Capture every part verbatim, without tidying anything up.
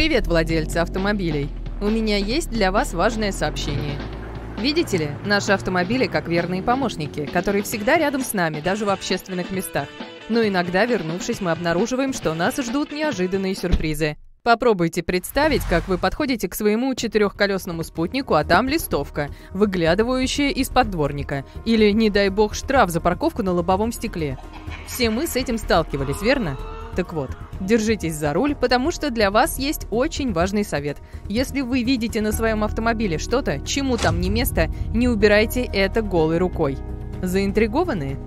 Привет, владельцы автомобилей! У меня есть для вас важное сообщение. Видите ли, наши автомобили как верные помощники, которые всегда рядом с нами, даже в общественных местах. Но иногда, вернувшись, мы обнаруживаем, что нас ждут неожиданные сюрпризы. Попробуйте представить, как вы подходите к своему четырехколесному спутнику, а там листовка, выглядывающая из-под дворника, или, не дай бог, штраф за парковку на лобовом стекле. Все мы с этим сталкивались, верно? Так вот, держитесь за руль, потому что для вас есть очень важный совет. Если вы видите на своем автомобиле что-то, чему там не место, не убирайте это голой рукой. Заинтригованы?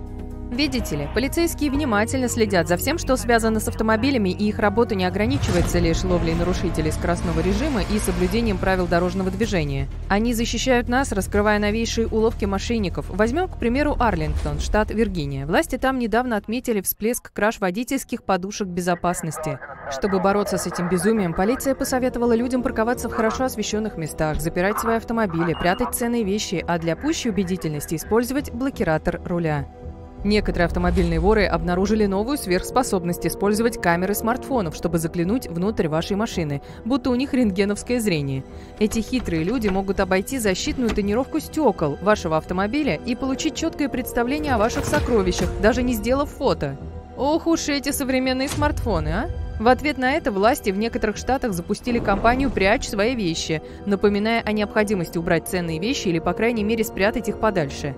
Видите ли, полицейские внимательно следят за всем, что связано с автомобилями, и их работа не ограничивается лишь ловлей нарушителей скоростного режима и соблюдением правил дорожного движения. Они защищают нас, раскрывая новейшие уловки мошенников. Возьмем, к примеру, Арлингтон, штат Вирджиния. Власти там недавно отметили всплеск краж водительских подушек безопасности. Чтобы бороться с этим безумием, полиция посоветовала людям парковаться в хорошо освещенных местах, запирать свои автомобили, прятать ценные вещи, а для пущей убедительности использовать блокиратор руля. Некоторые автомобильные воры обнаружили новую сверхспособность использовать камеры смартфонов, чтобы заглянуть внутрь вашей машины, будто у них рентгеновское зрение. Эти хитрые люди могут обойти защитную тонировку стекол вашего автомобиля и получить четкое представление о ваших сокровищах, даже не сделав фото. Ох уж эти современные смартфоны, а! В ответ на это власти в некоторых штатах запустили кампанию «Прячь свои вещи», напоминая о необходимости убрать ценные вещи или, по крайней мере, спрятать их подальше.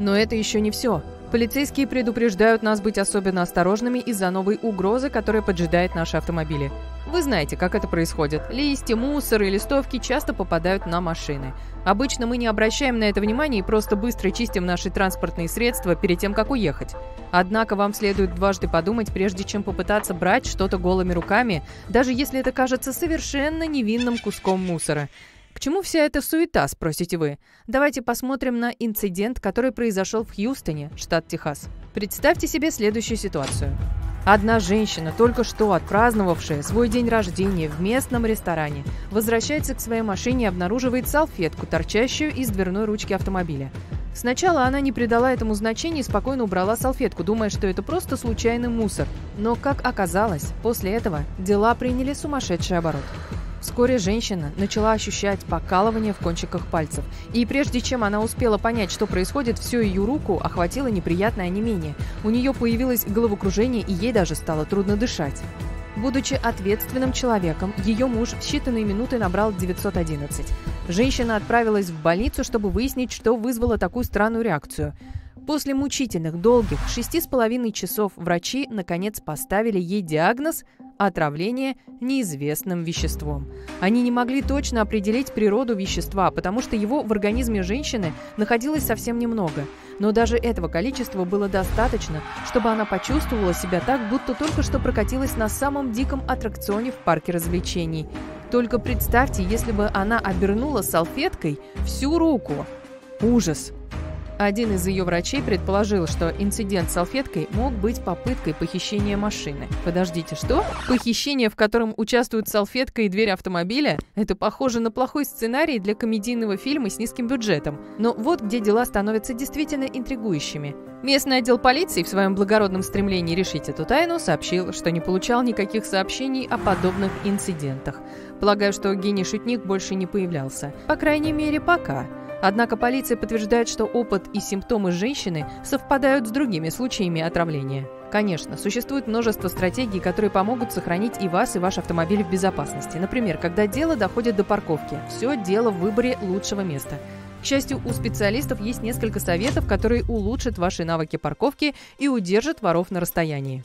Но это еще не все. Полицейские предупреждают нас быть особенно осторожными из-за новой угрозы, которая поджидает наши автомобили. Вы знаете, как это происходит. Листья, мусор и листовки часто попадают на машины. Обычно мы не обращаем на это внимания и просто быстро чистим наши транспортные средства перед тем, как уехать. Однако вам следует дважды подумать, прежде чем попытаться брать что-то голыми руками, даже если это кажется совершенно невинным куском мусора. К чему вся эта суета, спросите вы? Давайте посмотрим на инцидент, который произошел в Хьюстоне, штат Техас. Представьте себе следующую ситуацию. Одна женщина, только что отпраздновавшая свой день рождения в местном ресторане, возвращается к своей машине и обнаруживает салфетку, торчащую из дверной ручки автомобиля. Сначала она не придала этому значения и спокойно убрала салфетку, думая, что это просто случайный мусор. Но, как оказалось, после этого дела приняли сумасшедший оборот. Вскоре женщина начала ощущать покалывание в кончиках пальцев. И прежде чем она успела понять, что происходит, всю ее руку охватило неприятное онемение. У нее появилось головокружение, и ей даже стало трудно дышать. Будучи ответственным человеком, ее муж в считанные минуты набрал девятьсот одиннадцать. Женщина отправилась в больницу, чтобы выяснить, что вызвало такую странную реакцию. После мучительных, долгих шести с половиной часов врачи, наконец, поставили ей диагноз «отравление неизвестным веществом». Они не могли точно определить природу вещества, потому что его в организме женщины находилось совсем немного. Но даже этого количества было достаточно, чтобы она почувствовала себя так, будто только что прокатилась на самом диком аттракционе в парке развлечений. Только представьте, если бы она обернула салфеткой всю руку. Ужас! Один из ее врачей предположил, что инцидент с салфеткой мог быть попыткой похищения машины. Подождите, что? Похищение, в котором участвуют салфетка и дверь автомобиля? Это похоже на плохой сценарий для комедийного фильма с низким бюджетом. Но вот где дела становятся действительно интригующими. Местный отдел полиции в своем благородном стремлении решить эту тайну сообщил, что не получал никаких сообщений о подобных инцидентах. Полагаю, что гений-шутник больше не появлялся. По крайней мере, пока. Однако полиция подтверждает, что опыт и симптомы женщины совпадают с другими случаями отравления. Конечно, существует множество стратегий, которые помогут сохранить и вас, и ваш автомобиль в безопасности. Например, когда дело доходит до парковки, все дело в выборе лучшего места. К счастью, у специалистов есть несколько советов, которые улучшат ваши навыки парковки и удержат воров на расстоянии.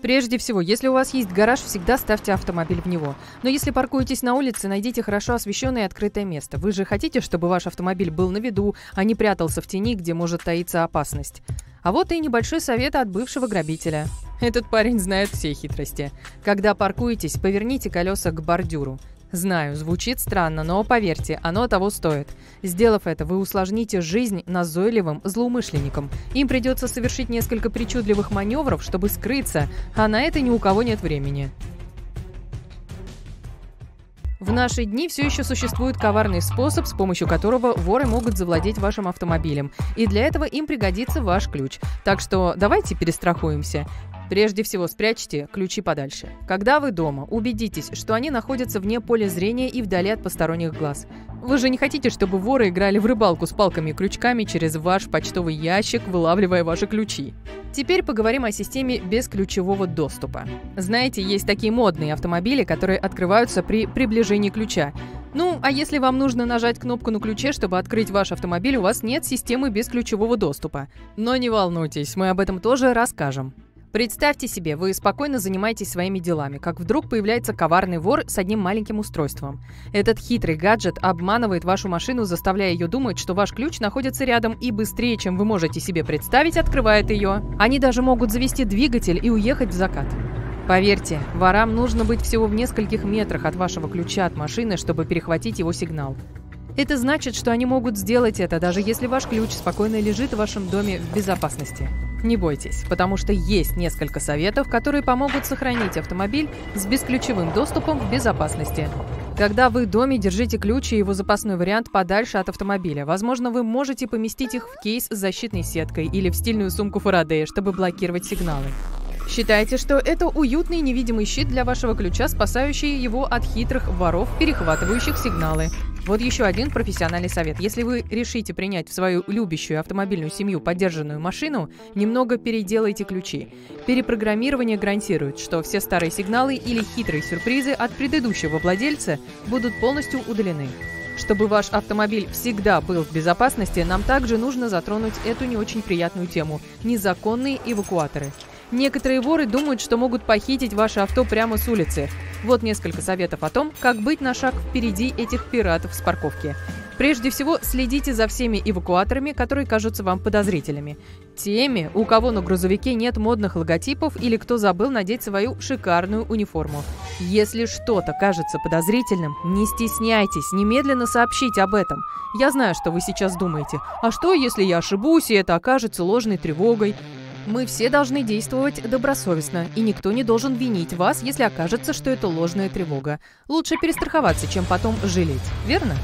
Прежде всего, если у вас есть гараж, всегда ставьте автомобиль в него. Но если паркуетесь на улице, найдите хорошо освещенное и открытое место. Вы же хотите, чтобы ваш автомобиль был на виду, а не прятался в тени, где может таиться опасность. А вот и небольшой совет от бывшего грабителя. Этот парень знает все хитрости. Когда паркуетесь, поверните колеса к бордюру. Знаю, звучит странно, но поверьте, оно того стоит. Сделав это, вы усложните жизнь назойливым злоумышленникам. Им придется совершить несколько причудливых маневров, чтобы скрыться, а на это ни у кого нет времени. В наши дни все еще существует коварный способ, с помощью которого воры могут завладеть вашим автомобилем. И для этого им пригодится ваш ключ. Так что давайте перестрахуемся. Прежде всего спрячьте ключи подальше. Когда вы дома, убедитесь, что они находятся вне поля зрения и вдали от посторонних глаз. Вы же не хотите, чтобы воры играли в рыбалку с палками и крючками через ваш почтовый ящик, вылавливая ваши ключи. Теперь поговорим о системе бесключевого доступа. Знаете, есть такие модные автомобили, которые открываются при приближении ключа. Ну, а если вам нужно нажать кнопку на ключе, чтобы открыть ваш автомобиль, у вас нет системы бесключевого доступа. Но не волнуйтесь, мы об этом тоже расскажем. Представьте себе, вы спокойно занимаетесь своими делами, как вдруг появляется коварный вор с одним маленьким устройством. Этот хитрый гаджет обманывает вашу машину, заставляя ее думать, что ваш ключ находится рядом и быстрее, чем вы можете себе представить, открывает ее. Они даже могут завести двигатель и уехать в закат. Поверьте, ворам нужно быть всего в нескольких метрах от вашего ключа от машины, чтобы перехватить его сигнал. Это значит, что они могут сделать это, даже если ваш ключ спокойно лежит в вашем доме в безопасности. Не бойтесь, потому что есть несколько советов, которые помогут сохранить автомобиль с бесключевым доступом в безопасности. Когда вы в доме, держите ключ и его запасной вариант подальше от автомобиля. Возможно, вы можете поместить их в кейс с защитной сеткой или в стильную сумку Фарадея, чтобы блокировать сигналы. Считайте, что это уютный невидимый щит для вашего ключа, спасающий его от хитрых воров, перехватывающих сигналы. Вот еще один профессиональный совет. Если вы решите принять в свою любящую автомобильную семью подержанную машину, немного переделайте ключи. Перепрограммирование гарантирует, что все старые сигналы или хитрые сюрпризы от предыдущего владельца будут полностью удалены. Чтобы ваш автомобиль всегда был в безопасности, нам также нужно затронуть эту не очень приятную тему – незаконные эвакуаторы. Некоторые воры думают, что могут похитить ваше авто прямо с улицы. Вот несколько советов о том, как быть на шаг впереди этих пиратов с парковки. Прежде всего, следите за всеми эвакуаторами, которые кажутся вам подозрительными. Теми, у кого на грузовике нет модных логотипов или кто забыл надеть свою шикарную униформу. Если что-то кажется подозрительным, не стесняйтесь, немедленно сообщите об этом. Я знаю, что вы сейчас думаете: а что, если я ошибусь, и это окажется ложной тревогой? Мы все должны действовать добросовестно, и никто не должен винить вас, если окажется, что это ложная тревога. Лучше перестраховаться, чем потом жалеть, верно?